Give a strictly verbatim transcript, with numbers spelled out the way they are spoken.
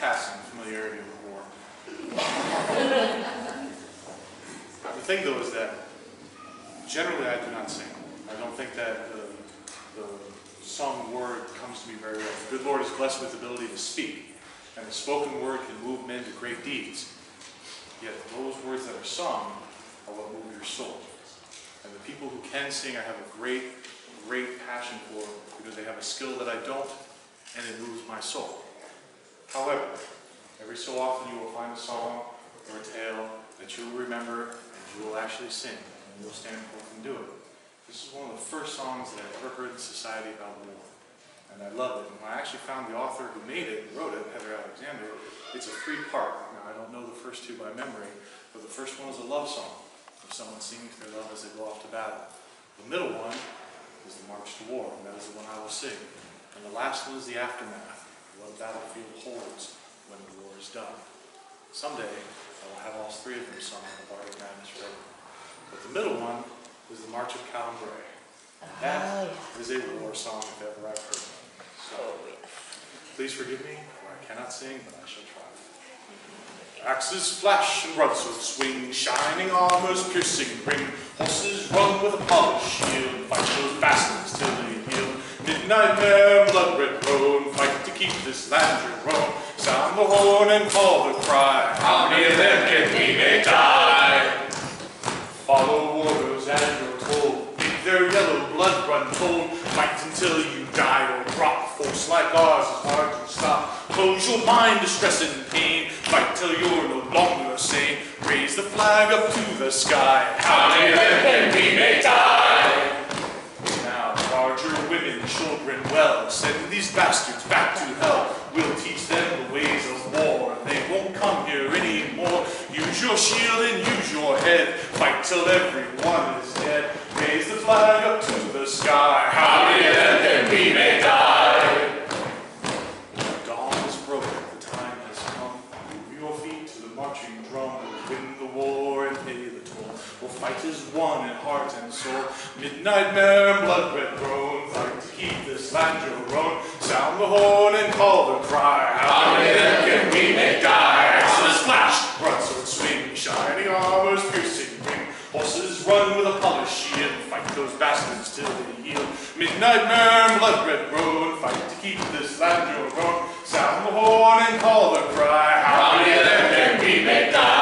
passing familiarity with war. The thing, though, is that generally I do not sing. I don't think that the, the sung word comes to me very well. The good Lord is blessed with the ability to speak, and the spoken word can move men to great deeds. Yet those words that are sung are what move your soul. And the people who can sing, I have a great, great passion for, because they have a skill that I don't, and it moves my soul. However, every so often you will find a song or a tale that you will remember and you will actually sing, and you'll stand forth and do it. This is one of the first songs that I've ever heard in society about war, and I love it. And when I actually found the author who made it, who wrote it, Heather Alexander, it's a three part. Now, I don't know the first two by memory, but the first one is a love song of someone singing to their love as they go off to battle. The middle one is the March to War, and that is the one I will sing. And the last one is the aftermath, what battlefield holds when the war is done. Someday, I will have all three of them sung in the Bard of Madness ready. But the middle one is the March of Calumbre. That is a war song if ever I've heard one. So, please forgive me, for I cannot sing, but I shall try. Axes flash and broadswords swing, shining armor's piercing ring. Horses run with a polished shield, fight those bastards till they yield. Midnight mare, blood red roan, fight to keep this land your own. Sound the horn and call the cry, how many of them can we make die? Follow warriors and your toll, make their yellow blood run cold. Fight until you die or drop, force like ours is hard to stop. Close your mind to stress and pain, fight till you're no longer sane. Raise the flag up to the sky, how many of them can we make die? Now guard your women, children well, send these bastards back to hell. We'll teach them the ways of war, and they won't come here anymore. Use your shield and use your head, fight till everyone is dead. Raise the flag up to the sky, how many of them can we make die? The dawn is broken, the time has come. Move your feet to the marching drum. We'll win the war and pay the toll. We'll fight as one in heart and soul. Midnight mare, blood red roan, fight to keep this land your own. Sound the horn and call the cry, how many of them can we make die? Axes flash, broadsword swing, shining armor's piercing ring. Horses run with a polished shield, fight those bastards till they yield. Midnight mare, blood red road, fight to keep this land your own. Sound the horn and call the cry, how many of them can we make die?